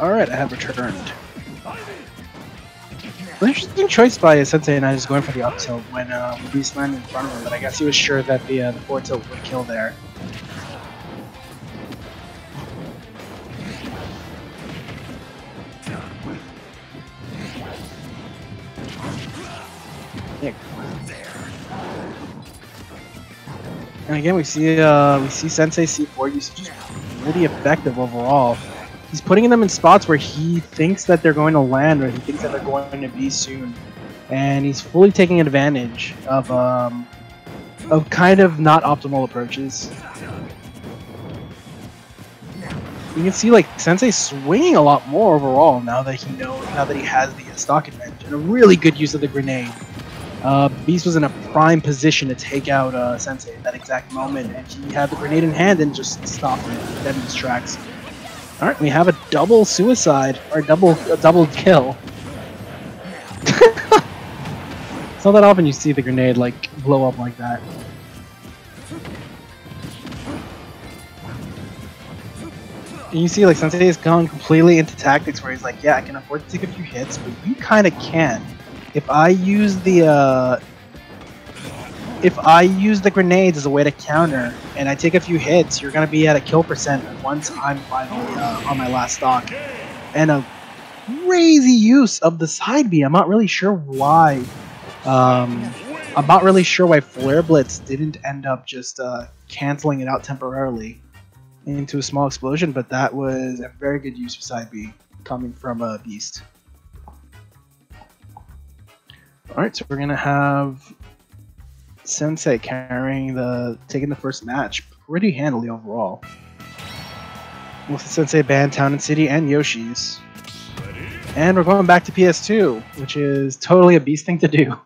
Alright, I have returned. The interesting choice by Sensei and I is going for the up tilt when Beast landed in front of him, but I guess he was sure that the forward tilt would kill there. Yeah. And again, we see Sensei C4 usage really effective overall. He's putting them in spots where he thinks that they're going to land, or he thinks that they're going to be soon, and he's fully taking advantage of kind of not optimal approaches. You can see like Sensei swinging a lot more overall now that he knows, now that he has the stock advantage, and a really good use of the grenade. Beast was in a prime position to take out Sensei at that exact moment, and he had the grenade in hand and just stopped it dead in his tracks. All right, we have a double suicide, or a double kill. It's not that often you see the grenade like blow up like that. And you see like Sensei has gone completely into tactics where he's like, yeah, I can afford to take a few hits, but you kind of can't. If I use the If I use the grenades as a way to counter, and I take a few hits, you're going to be at a kill percent once I'm finally on my last stock. And a crazy use of the side B. I'm not really sure why. I'm not really sure why Flare Blitz didn't end up just canceling it out temporarily into a small explosion, but that was a very good use of side B coming from Beast. Alright, so we're going to have Sensei taking the first match pretty handily overall, with Sensei ban Town and City and Yoshi's, and we're going back to PS2, which is totally a Beast thing to do.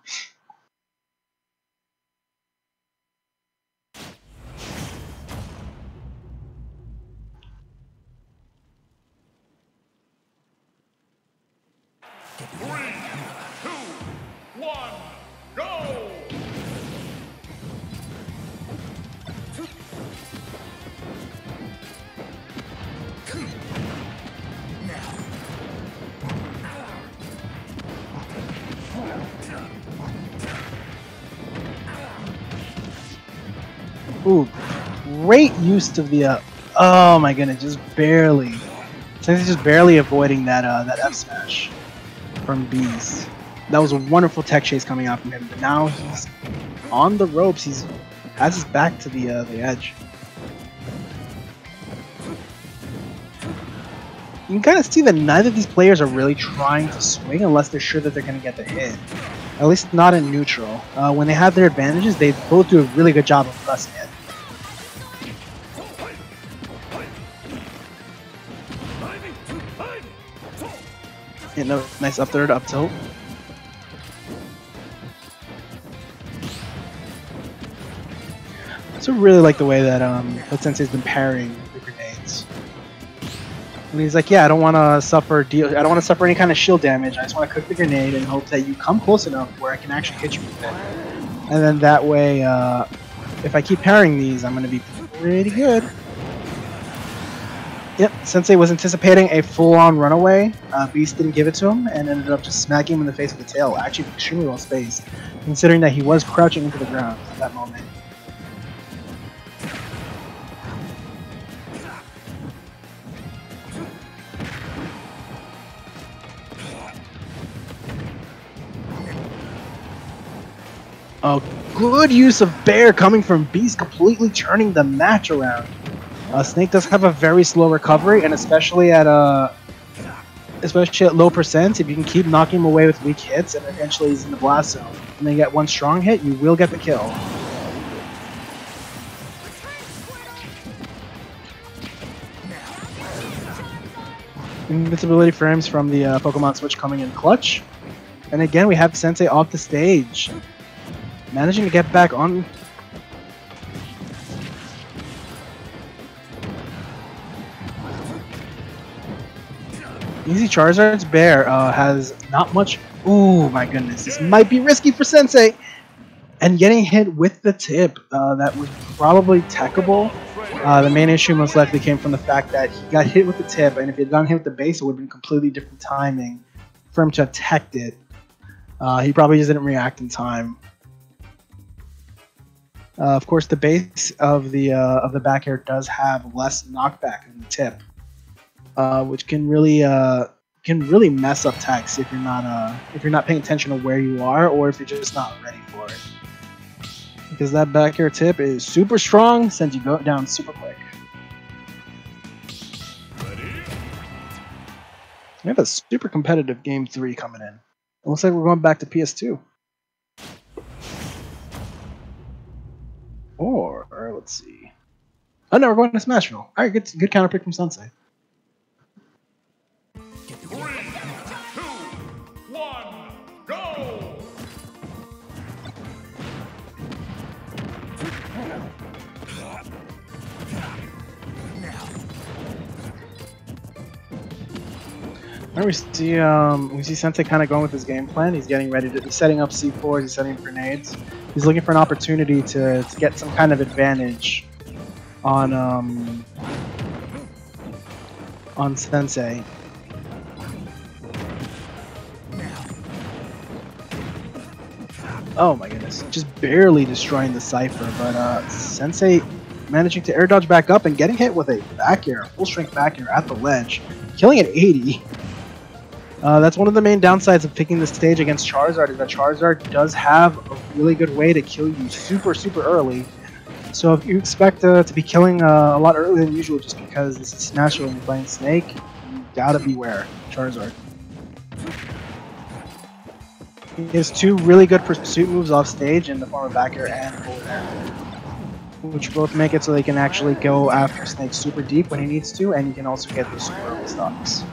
Ooh, great use of the, oh my goodness, just barely. Sensei's just barely avoiding that F smash from Beast. That was a wonderful tech chase coming out from him, but now he's on the ropes, he has his back to the edge. You can kind of see that neither of these players are really trying to swing unless they're sure that they're going to get the hit. At least not in neutral. When they have their advantages, they both do a really good job of pressing it. Yeah, no, nice up third, up tilt. So really like the way that Sensei's been parrying the grenades. And he's like, yeah, I don't want to suffer any kind of shield damage. I just want to cook the grenade and hope that you come close enough where I can actually hit you with it. And then that way, if I keep parrying these, I'm going to be pretty good. Yep, Sensei was anticipating a full-on runaway. Beast didn't give it to him and ended up just smacking him in the face with the tail. Actually, extremely well spaced, considering that he was crouching into the ground at that moment. Oh, good use of bear coming from Beast, completely turning the match around. Snake does have a very slow recovery, and especially at low percent, if you can keep knocking him away with weak hits, and eventually he's in the blast zone, and then get one strong hit, you will get the kill. Invincibility frames from the Pokemon Switch coming in clutch, and again we have Sensei off the stage, managing to get back on. Easy Charizard's bear has not much. Ooh, my goodness, this might be risky for Sensei. And getting hit with the tip that was probably techable. The main issue most likely came from the fact that he got hit with the tip, and if he had gotten hit with the base, it would have been completely different timing for him to attack it. He probably just didn't react in time. Of course, the base of the back air does have less knockback than the tip, which can really mess up techs if you're not paying attention to where you are, or if you're just not ready for it. Because that back air tip is super strong, sends you down super quick. We have a super competitive Game 3 coming in. It looks like we're going back to PS2. Or let's see. Oh no, we're going to Smashville. All right, good counter pick from Sensei. 3, 2, 1, go! All right, we see Sensei kind of going with his game plan. He's getting ready to. He's setting up C4s. He's setting up grenades. He's looking for an opportunity to get some kind of advantage on Sensei. Oh my goodness, just barely destroying the Cypher, but Sensei managing to air dodge back up and getting hit with a back air, full strength back air at the ledge, killing an 80. That's one of the main downsides of picking the stage against Charizard, is that Charizard does have a really good way to kill you super early. So if you expect to be killing a lot earlier than usual just because this is Smashville and you're playing Snake, you gotta beware Charizard. He has two really good pursuit moves off stage in the form of back air and forward air, which both make it so they can actually go after Snake super deep when he needs to, and you can also get those super early stocks.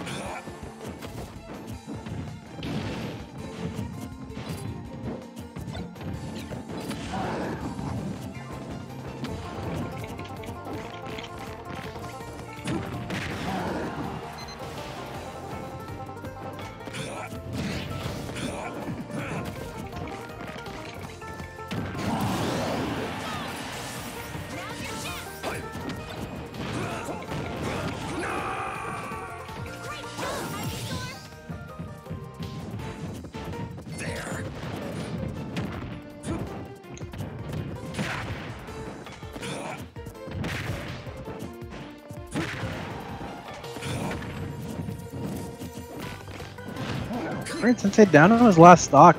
Alright, Sensei down on his last stock.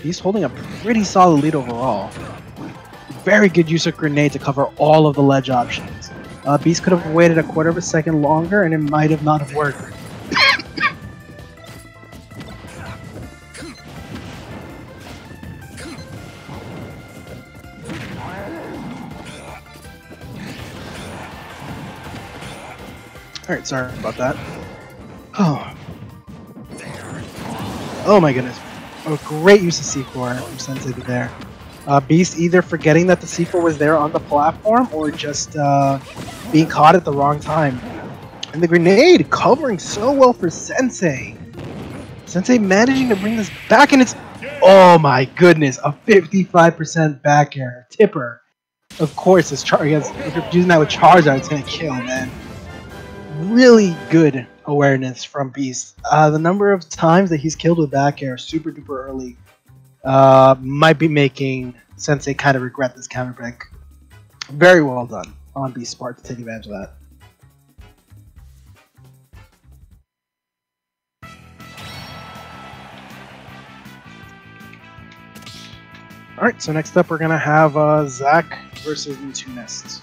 He's holding a pretty solid lead overall. Very good use of grenade to cover all of the ledge options. Beast could have waited a quarter of a second longer and it might have not have worked. Alright, sorry about that. Oh my goodness, a great use of C4 from Sensei there. Beast either forgetting that the C4 was there on the platform, or just being caught at the wrong time. And the grenade covering so well for Sensei. Sensei managing to bring this back, and it's... Oh my goodness, a 55% back air tipper. Of course, if you're using that with Charizard, it's going to kill, man. Really good awareness from Beast. The number of times that he's killed with back air super duper early might be making Sensei kind of regret this counter pick. Very well done on Beast's part to take advantage of that. Alright, so next up we're going to have Zack versus Nest.